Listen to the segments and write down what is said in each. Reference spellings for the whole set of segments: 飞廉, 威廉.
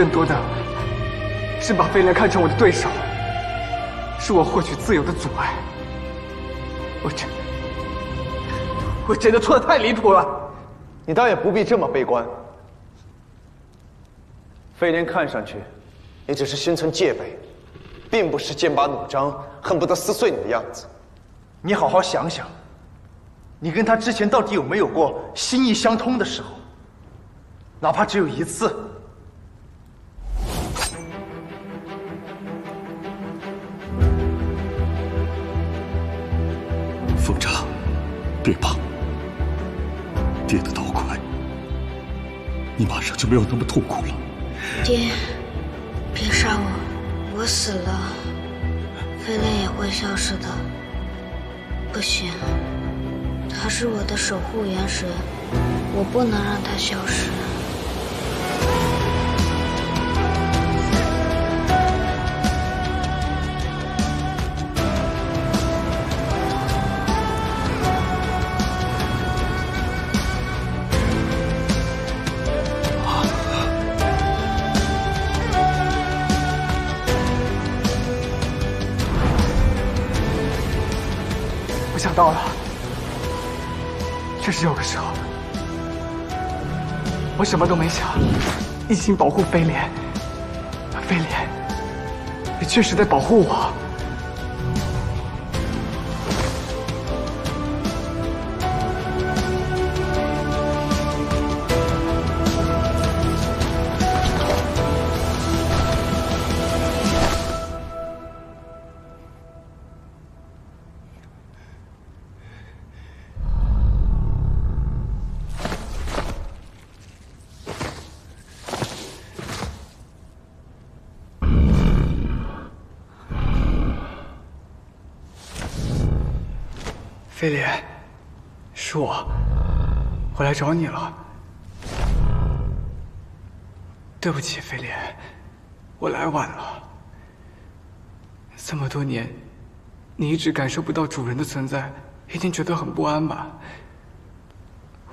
更多的是把威廉看成我的对手，是我获取自由的阻碍。我真的错得太离谱了。你倒也不必这么悲观。威廉看上去也只是心存戒备，并不是剑拔弩张、恨不得撕碎你的样子。你好好想想，你跟他之前到底有没有过心意相通的时候？哪怕只有一次。 凤筝，别怕，爹的刀快，你马上就没有那么痛苦了。爹，别杀我，我死了，威廉也会消失的。不行，他是我的守护元神，我不能让他消失。想到了，确实有个时候，我什么都没想，一心保护飞廉，飞廉也确实在保护我。威廉，是我，我来找你了。对不起，威廉，我来晚了。这么多年，你一直感受不到主人的存在，一定觉得很不安吧？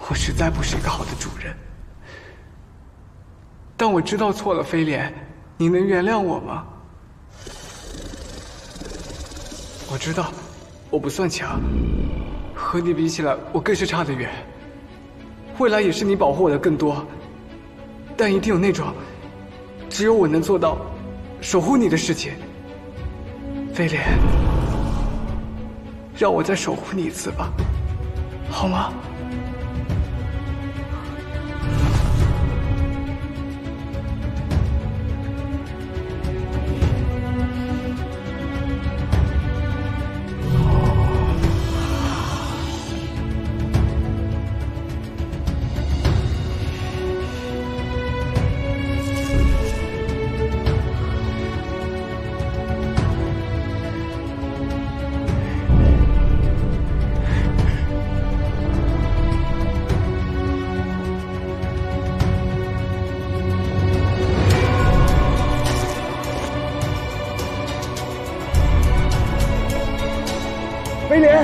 我实在不是一个好的主人，但我知道错了，威廉，你能原谅我吗？我知道，我不算强。 和你比起来，我更是差得远。未来也是你保护我的更多，但一定有那种只有我能做到守护你的事情。威廉，让我再守护你一次吧，好吗？威廉，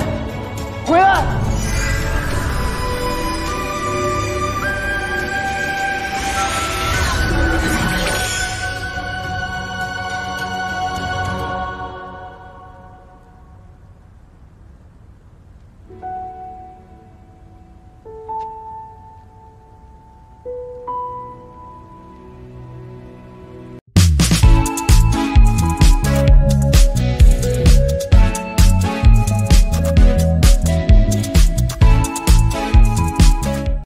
回来！